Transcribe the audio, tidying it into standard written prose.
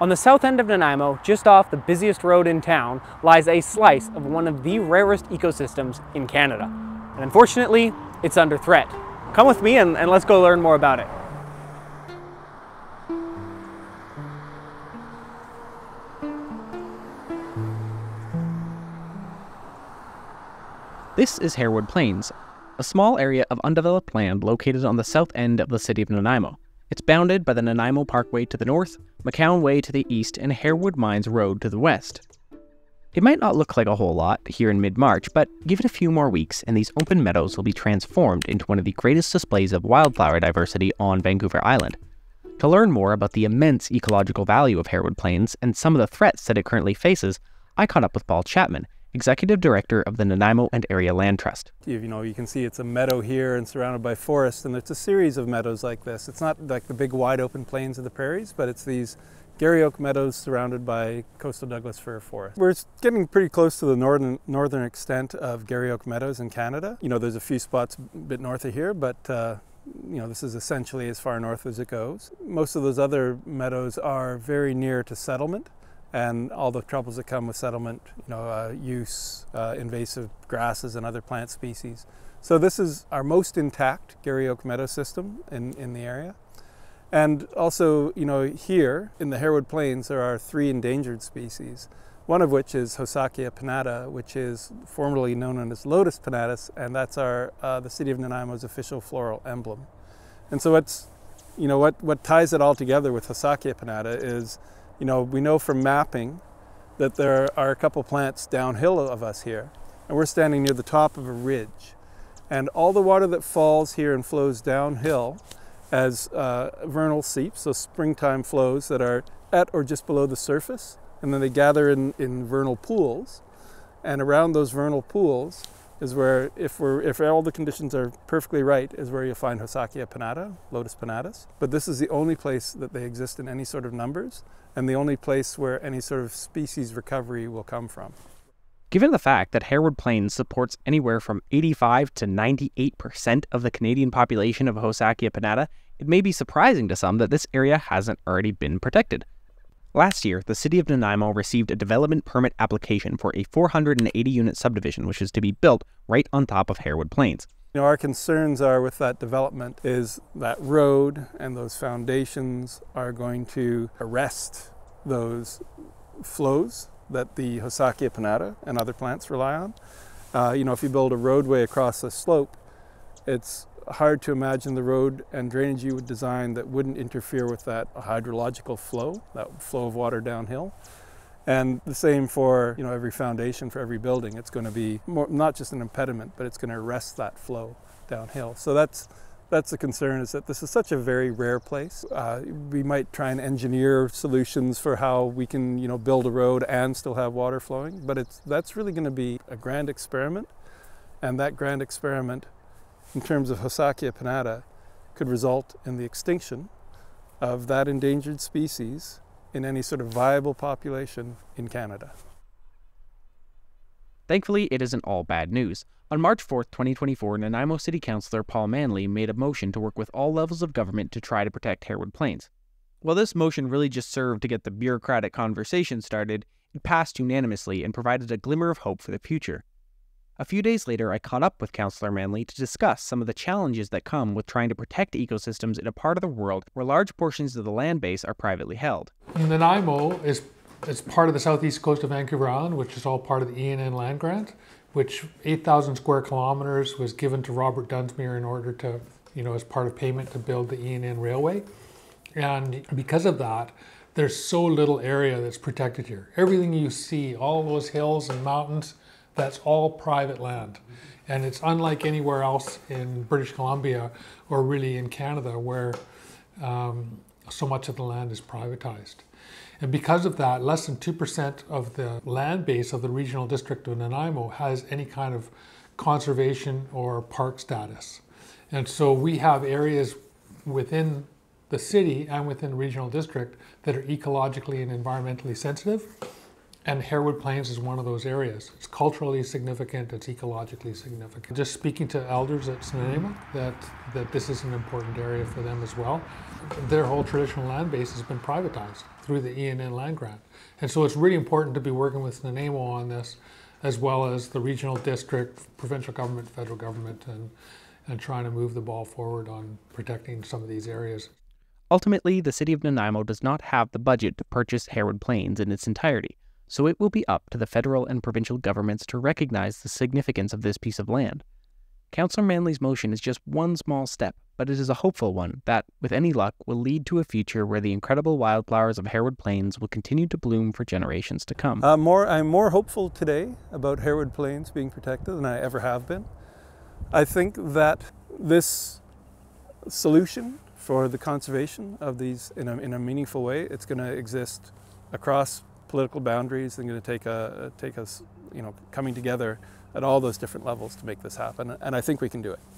On the south end of Nanaimo, just off the busiest road in town, lies a slice of one of the rarest ecosystems in Canada. And unfortunately, it's under threat. Come with me and let's go learn more about it. This is Harewood Plains, a small area of undeveloped land located on the south end of the city of Nanaimo. It's bounded by the Nanaimo Parkway to the north, Macowan Way to the east, and Harewood Mines Road to the west. It might not look like a whole lot here in mid-March, but give it a few more weeks and these open meadows will be transformed into one of the greatest displays of wildflower diversity on Vancouver Island. To learn more about the immense ecological value of Harewood Plains and some of the threats that it currently faces, I caught up with Paul Chapman, Executive Director of the Nanaimo and Area Land Trust. You can see it's a meadow here and surrounded by forest, and it's a series of meadows like this. It's not like the big wide open plains of the prairies, but it's these Garry Oak Meadows surrounded by Coastal Douglas Fir Forest. We're getting pretty close to the northern extent of Garry Oak Meadows in Canada. You know, there's a few spots a bit north of here, but this is essentially as far north as it goes. Most of those other meadows are very near to settlement, and all the troubles that come with settlement, use, invasive grasses and other plant species. So this is our most intact Garry Oak Meadow system in the area. And also, here in the Harewood Plains, there are 3 endangered species, one of which is Harewood pinnata, which is formerly known as Lotus pinnatus, and that's the city of Nanaimo's official floral emblem. And so what ties it all together with Harewood pinnata is, we know from mapping that there are a couple plants downhill of us here, and we're standing near the top of a ridge. And all the water that falls here and flows downhill as vernal seeps, so springtime flows that are at or just below the surface, and then they gather in vernal pools. And around those vernal pools is where, if all the conditions are perfectly right, is where you'll find Harewood pinnata, Lotus pinnatus. But this is the only place that they exist in any sort of numbers, and the only place where any sort of species recovery will come from. Given the fact that Harewood Plains supports anywhere from 85 to 98% of the Canadian population of Harewood pinnata, it may be surprising to some that this area hasn't already been protected. Last year, the city of Nanaimo received a development permit application for a 480-unit subdivision, which is to be built right on top of Harewood Plains. Our concerns are with that development is that road and those foundations are going to arrest those flows that the Harewood pinnata and other plants rely on. If you build a roadway across a slope, it's hard to imagine the road and drainage you would design that wouldn't interfere with that hydrological flow, that flow of water downhill. And the same for every foundation for every building. It's going to be not just an impediment, but it's going to arrest that flow downhill. So that's the concern, is that this is such a very rare place. We might try and engineer solutions for how we can build a road and still have water flowing, but that's really going to be a grand experiment. And that grand experiment, in terms of Harewood pinnata, could result in the extinction of that endangered species in any sort of viable population in Canada. Thankfully, it isn't all bad news. On March 4, 2024, Nanaimo City Councillor Paul Manly made a motion to work with all levels of government to try to protect Harewood Plains. While this motion really just served to get the bureaucratic conversation started, it passed unanimously and provided a glimmer of hope for the future. A few days later, I caught up with Councillor Manley to discuss some of the challenges that come with trying to protect ecosystems in a part of the world where large portions of the land base are privately held. Nanaimo is part of the southeast coast of Vancouver Island, which is all part of the E&N land grant, which 8,000 square kilometers was given to Robert Dunsmuir in order to, as part of payment to build the E&N railway. And because of that, there's so little area that's protected here. Everything you see, all those hills and mountains, that's all private land. And it's unlike anywhere else in British Columbia or really in Canada, where so much of the land is privatized. And because of that, less than 2% of the land base of the regional district of Nanaimo has any kind of conservation or park status. And so we have areas within the city and within the regional district that are ecologically and environmentally sensitive. And Harewood Plains is one of those areas. It's culturally significant, it's ecologically significant. Just speaking to elders at Snuneymuxw, that this is an important area for them as well. Their whole traditional land base has been privatized. through the E&N land grant. And so it's really important to be working with Nanaimo on this, as well as the regional district, provincial government, federal government, and trying to move the ball forward on protecting some of these areas. Ultimately, the city of Nanaimo does not have the budget to purchase Harewood Plains in its entirety, so it will be up to the federal and provincial governments to recognize the significance of this piece of land. Councillor Manley's motion is just one small step, but it is a hopeful one that, with any luck, will lead to a future where the incredible wildflowers of Harewood Plains will continue to bloom for generations to come. I'm more hopeful today about Harewood Plains being protected than I ever have been. I think that this solution for the conservation of these in a meaningful way, it's going to exist across political boundaries and going to take us coming together at all those different levels to make this happen, and I think we can do it.